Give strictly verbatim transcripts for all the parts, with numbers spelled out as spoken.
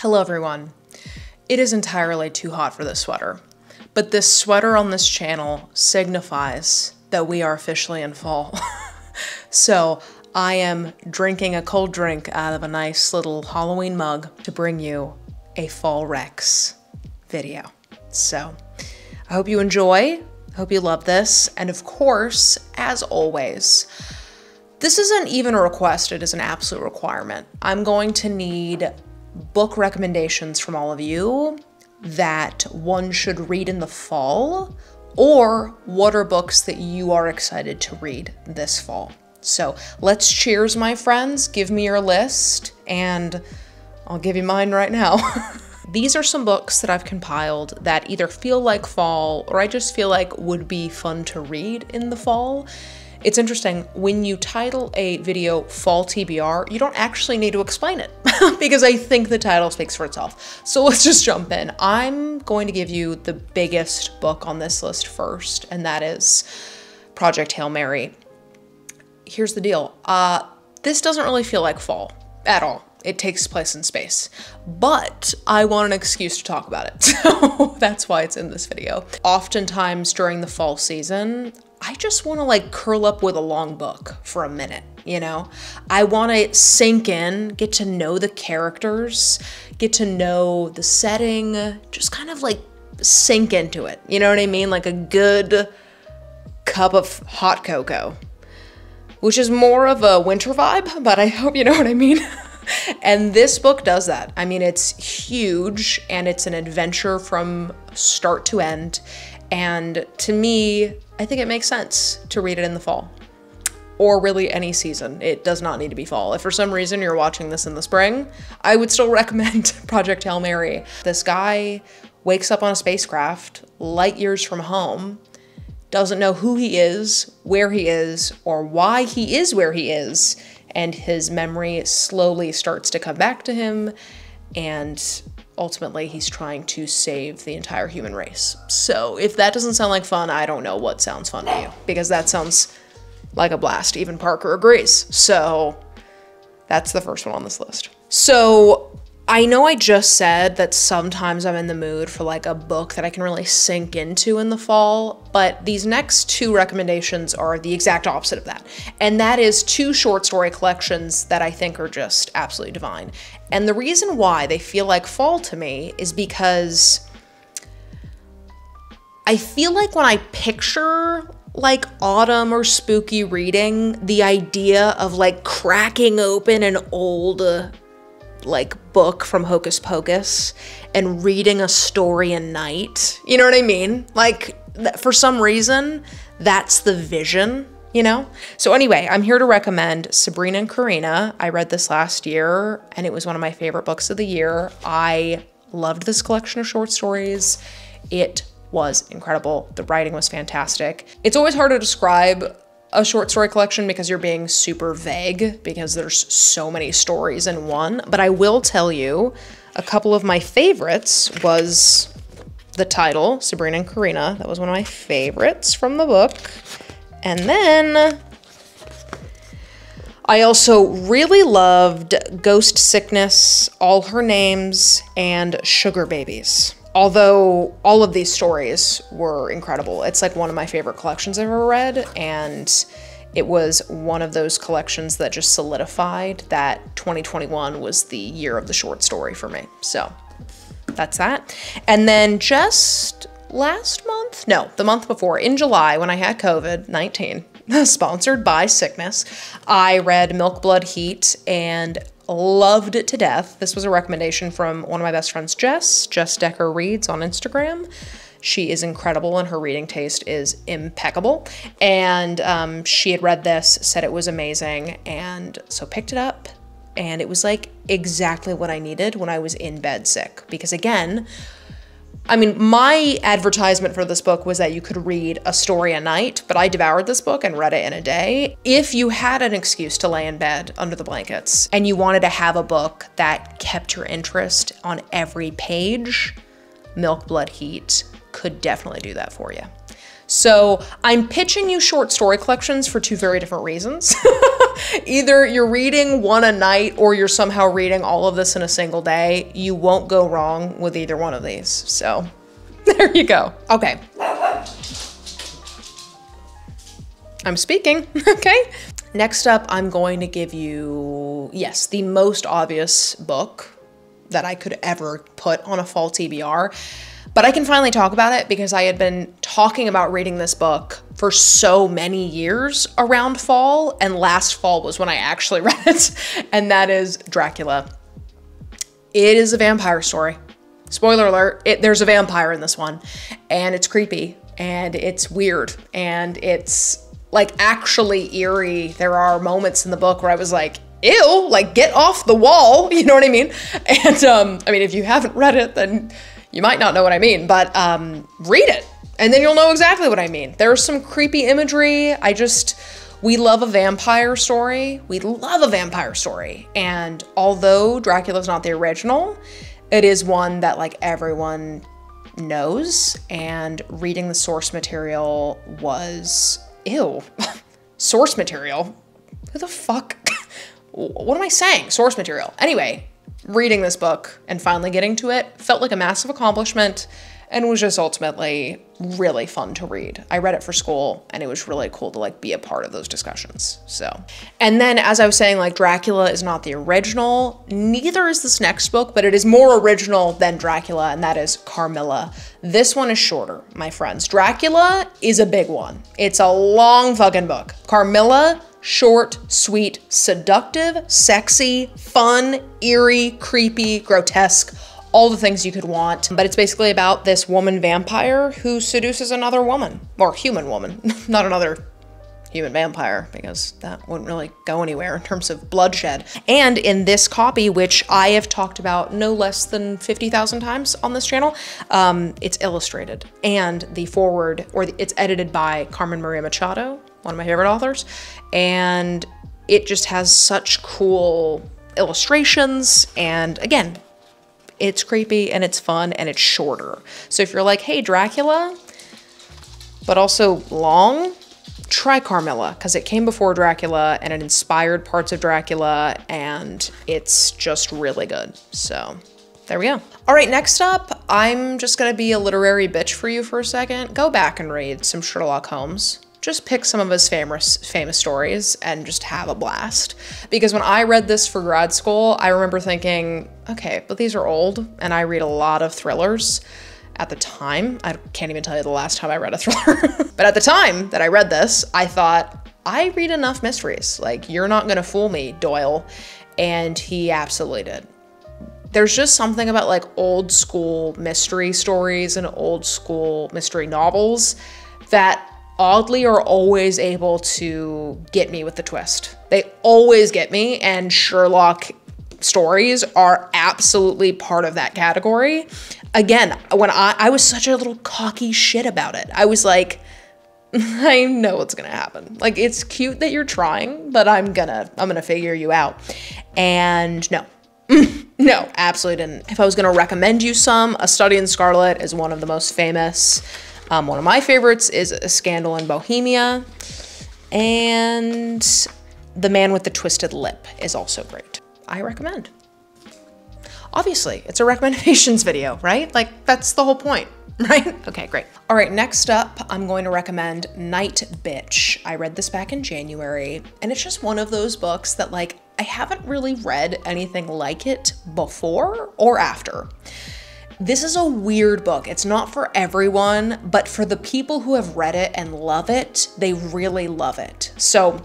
Hello everyone. It is entirely too hot for this sweater, but this sweater on this channel signifies that we are officially in fall. So I am drinking a cold drink out of a nice little Halloween mug to bring you a Fall Rex video. So I hope you enjoy, I hope you love this. And of course, as always, this isn't even a request, it is an absolute requirement. I'm going to need book recommendations from all of you that one should read in the fall, or what are books that you are excited to read this fall. So let's cheers, my friends. Give me your list and I'll give you mine right now. These are some books that I've compiled that either feel like fall or I just feel like would be fun to read in the fall. It's interesting, when you title a video Fall T B R, you don't actually need to explain it because I think the title speaks for itself. So let's just jump in. I'm going to give you the biggest book on this list first, and that is Project Hail Mary. Here's the deal. Uh, this doesn't really feel like fall at all. It takes place in space, but I want an excuse to talk about it. So that's why it's in this video. Oftentimes during the fall season, I just want to like curl up with a long book for a minute, you know? I want to sink in, get to know the characters, get to know the setting, just kind of like sink into it. You know what I mean? Like a good cup of hot cocoa, which is more of a winter vibe, but I hope you know what I mean. And this book does that. I mean, it's huge and it's an adventure from start to end. And to me, I think it makes sense to read it in the fall or really any season. It does not need to be fall. If for some reason you're watching this in the spring, I would still recommend Project Hail Mary. This guy wakes up on a spacecraft light years from home, doesn't know who he is, where he is, or why he is where he is. And his memory slowly starts to come back to him. And ultimately he's trying to save the entire human race. So if that doesn't sound like fun, I don't know what sounds fun to you, because that sounds like a blast. Even Parker agrees. So that's the first one on this list. So I know I just said that sometimes I'm in the mood for like a book that I can really sink into in the fall, but these next two recommendations are the exact opposite of that. And that is two short story collections that I think are just absolutely divine. And the reason why they feel like fall to me is because I feel like when I picture like autumn or spooky reading, the idea of like cracking open an old uh, like book from Hocus Pocus and reading a story a night. You know what I mean? Like for some reason, that's the vision, you know? So anyway, I'm here to recommend Sabrina and Corina. I read this last year and it was one of my favorite books of the year. I loved this collection of short stories. It was incredible. The writing was fantastic. It's always hard to describe a short story collection because you're being super vague because there's so many stories in one. But I will tell you a couple of my favorites was the title, Sabrina and Corina. That was one of my favorites from the book. And then I also really loved Ghost Sickness, All Her Names, and Sugar Babies. Although all of these stories were incredible. It's like one of my favorite collections I've ever read. And it was one of those collections that just solidified that twenty twenty-one was the year of the short story for me. So that's that. And then just last month, no, the month before in July when I had COVID nineteen, sponsored by sickness, I read Milk Blood Heat and loved it to death. This was a recommendation from one of my best friends, Jess, Jess Decker Reads on Instagram. She is incredible and her reading taste is impeccable. And um, she had read this, said it was amazing. And so picked it up and it was like exactly what I needed when I was in bed sick. Because again, I mean, my advertisement for this book was that you could read a story a night, but I devoured this book and read it in a day. If you had an excuse to lay in bed under the blankets and you wanted to have a book that kept your interest on every page, Milk Blood Heat could definitely do that for you. So I'm pitching you short story collections for two very different reasons. Either you're reading one a night or you're somehow reading all of this in a single day. You won't go wrong with either one of these. So there you go. Okay. I'm speaking, okay? Next up, I'm going to give you, yes, the most obvious book that I could ever put on a fall T B R. But I can finally talk about it because I had been talking about reading this book for so many years around fall, and last fall was when I actually read it, and that is Dracula. It is a vampire story. Spoiler alert, it, there's a vampire in this one, and it's creepy, and it's weird, and it's like actually eerie. There are moments in the book where I was like, ew, like get off the wall, you know what I mean? And um, I mean, if you haven't read it, then you might not know what I mean, but um, read it and then you'll know exactly what I mean. There's some creepy imagery. I just, we love a vampire story. We love a vampire story. And although Dracula's not the original, it is one that like everyone knows, and reading the source material was, ew, source material. Who the fuck? What am I saying? Source material. Anyway, reading this book and finally getting to it felt like a massive accomplishment, and was just ultimately really fun to read. I read it for school, and it was really cool to like be a part of those discussions, so. And then as I was saying, like Dracula is not the original, neither is this next book, but it is more original than Dracula, and that is Carmilla. This one is shorter, my friends. Dracula is a big one. It's a long fucking book. Carmilla, short, sweet, seductive, sexy, fun, eerie, creepy, grotesque, all the things you could want. But it's basically about this woman vampire who seduces another woman, or human woman, not another human vampire, because that wouldn't really go anywhere in terms of bloodshed. And in this copy, which I have talked about no less than fifty thousand times on this channel, um, it's illustrated. And the foreword, or the, it's edited by Carmen Maria Machado, one of my favorite authors. And it just has such cool illustrations. And again, it's creepy and it's fun and it's shorter. So if you're like, hey, Dracula, but also long, try Carmilla, because it came before Dracula and it inspired parts of Dracula, and it's just really good. So there we go. All right, next up, I'm just gonna be a literary bitch for you for a second. Go back and read some Sherlock Holmes. Just pick some of his famous famous stories and just have a blast. Because when I read this for grad school, I remember thinking, okay, but these are old and I read a lot of thrillers at the time. I can't even tell you the last time I read a thriller. But at the time that I read this, I thought, I read enough mysteries. Like, you're not gonna fool me, Doyle. And he absolutely did. There's just something about like old school mystery stories and old school mystery novels that oddly are always able to get me with the twist. They always get me, and Sherlock stories are absolutely part of that category. Again, when I, I was such a little cocky shit about it. I was like, I know what's gonna happen. Like, it's cute that you're trying, but I'm gonna, I'm gonna figure you out. And no. No, absolutely didn't. If I was gonna recommend you some, A Study in Scarlet is one of the most famous. Um, one of my favorites is A Scandal in Bohemia, and The Man with the Twisted Lip is also great. I recommend. Obviously, it's a recommendations video, right? Like, that's the whole point, right? Okay, great. All right, next up, I'm going to recommend Night Bitch. I read this back in January, and it's just one of those books that, like, I haven't really read anything like it before or after. This is a weird book. It's not for everyone, but for the people who have read it and love it, they really love it. So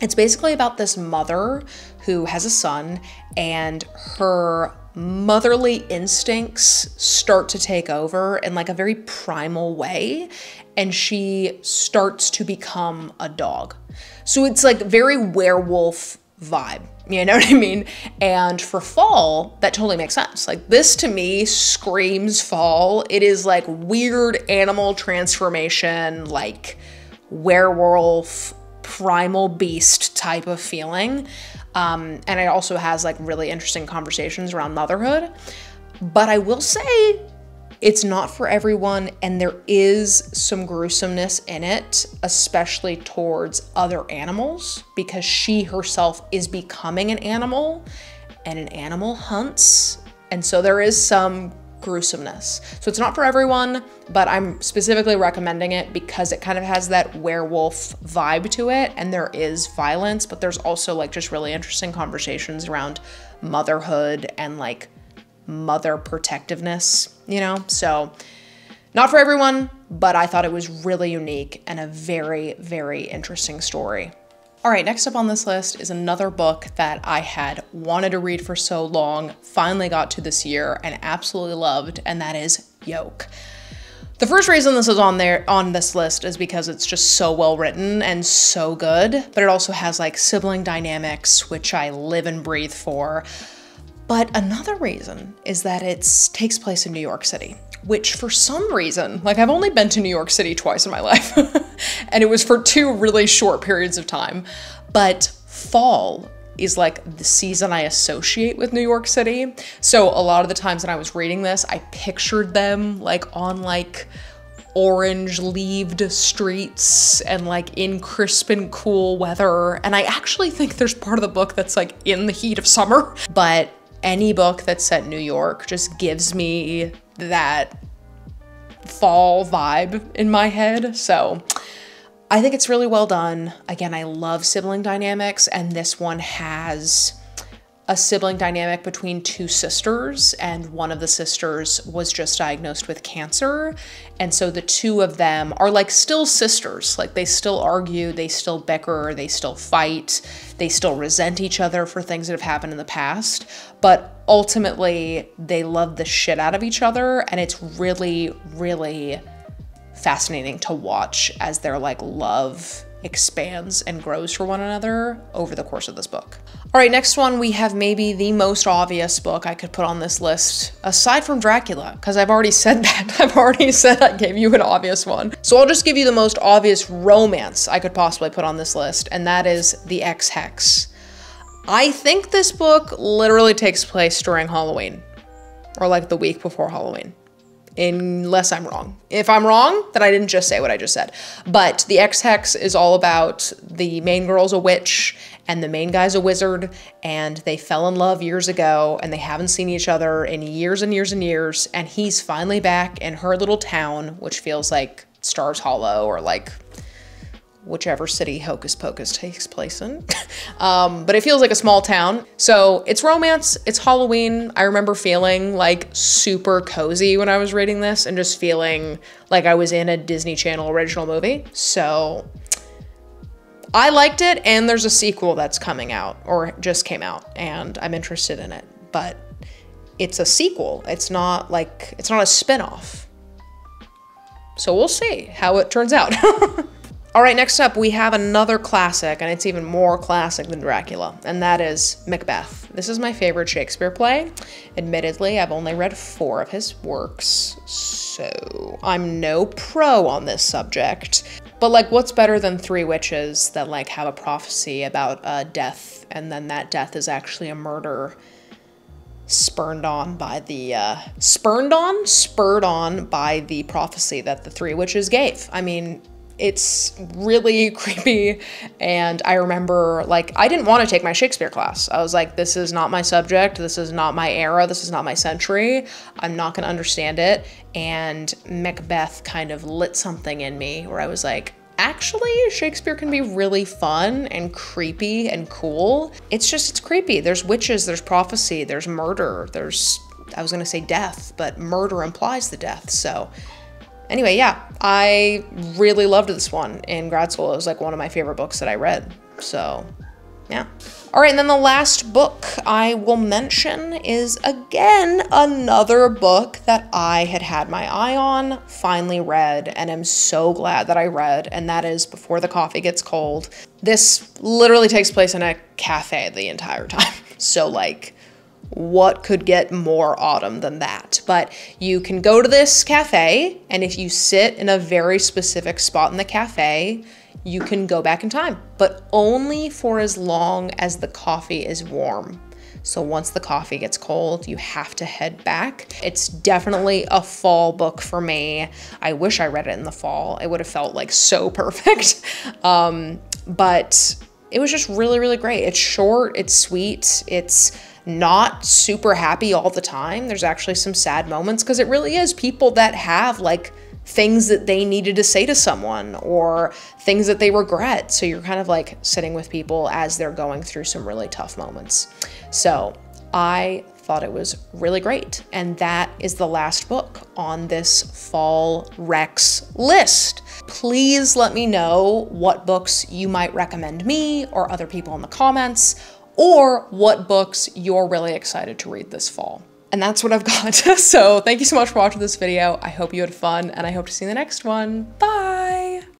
it's basically about this mother who has a son, and her motherly instincts start to take over in like a very primal way, and she starts to become a dog. So it's like very werewolf vibe. You know what I mean? And for fall, that totally makes sense. Like, this to me screams fall. It is like weird animal transformation, like werewolf, primal beast type of feeling. Um, and it also has like really interesting conversations around motherhood. But I will say It's not for everyone, and there is some gruesomeness in it, especially towards other animals, because she herself is becoming an animal, and an animal hunts, and so there is some gruesomeness. So it's not for everyone, but I'm specifically recommending it because it kind of has that werewolf vibe to it, and there is violence, but there's also like just really interesting conversations around motherhood and like mother protectiveness, you know? So not for everyone, but I thought it was really unique and a very, very interesting story. All right, next up on this list is another book that I had wanted to read for so long, finally got to this year and absolutely loved, and that is Yolk. The first reason this is on there on this list is because it's just so well written and so good, but it also has like sibling dynamics, which I live and breathe for. But another reason is that it takes place in New York City, which for some reason, like I've only been to New York City twice in my life, and it was for two really short periods of time. But fall is like the season I associate with New York City. So a lot of the times when I was reading this, I pictured them like on like orange-leaved streets and like in crisp and cool weather. And I actually think there's part of the book that's like in the heat of summer, but any book that's set in New York just gives me that fall vibe in my head. So I think it's really well done. Again, I love sibling dynamics, and this one has a sibling dynamic between two sisters, and one of the sisters was just diagnosed with cancer. And so the two of them are like still sisters, like they still argue, they still bicker, they still fight, they still resent each other for things that have happened in the past. But ultimately they love the shit out of each other, and it's really, really fascinating to watch as their like love expands and grows for one another over the course of this book. All right, next one, we have maybe the most obvious book I could put on this list, aside from Dracula, because I've already said that. I've already said I gave you an obvious one. So I'll just give you the most obvious romance I could possibly put on this list, and that is The Ex-Hex. I think this book literally takes place during Halloween, or like the week before Halloween, unless I'm wrong. If I'm wrong, then I didn't just say what I just said. But The Ex-Hex is all about the main girl's a witch and the main guy's a wizard, and they fell in love years ago and they haven't seen each other in years and years and years, and he's finally back in her little town, which feels like Stars Hollow or like whichever city Hocus Pocus takes place in. Um, but it feels like a small town. So it's romance, it's Halloween. I remember feeling like super cozy when I was reading this and just feeling like I was in a Disney Channel original movie. So I liked it, and there's a sequel that's coming out or just came out, and I'm interested in it, but it's a sequel. It's not like, it's not a spinoff. So we'll see how it turns out. All right, next up, we have another classic, and it's even more classic than Dracula, and that is Macbeth. This is my favorite Shakespeare play. Admittedly, I've only read four of his works, so I'm no pro on this subject. But like, what's better than three witches that like have a prophecy about uh, death, and then that death is actually a murder spurned on by the, uh, spurned on? Spurred on by the prophecy that the three witches gave. I mean, it's really creepy, and I remember like, I didn't want to take my Shakespeare class. I was like, this is not my subject, this is not my era, this is not my century, I'm not gonna understand it. And Macbeth kind of lit something in me where I was like, actually, Shakespeare can be really fun and creepy and cool. It's just, it's creepy. There's witches, there's prophecy, there's murder, there's, I was gonna say death, but murder implies the death, so. Anyway, yeah, I really loved this one in grad school. It was like one of my favorite books that I read, so yeah. All right, and then the last book I will mention is, again, another book that I had had my eye on, finally read, and I'm so glad that I read, and that is Before the Coffee Gets Cold. This literally takes place in a cafe the entire time, so like, what could get more autumn than that? But you can go to this cafe, and if you sit in a very specific spot in the cafe, you can go back in time, but only for as long as the coffee is warm. So once the coffee gets cold, you have to head back. It's definitely a fall book for me. I wish I read it in the fall. It would have felt like so perfect. Um, but it was just really, really great. It's short, it's sweet, it's not super happy all the time. There's actually some sad moments because it really is people that have like things that they needed to say to someone or things that they regret. So you're kind of like sitting with people as they're going through some really tough moments. So I thought it was really great. And that is the last book on this fall recs list. Please let me know what books you might recommend me or other people in the comments, or what books you're really excited to read this fall. And that's what I've got. So thank you so much for watching this video. I hope you had fun and I hope to see you in the next one. Bye.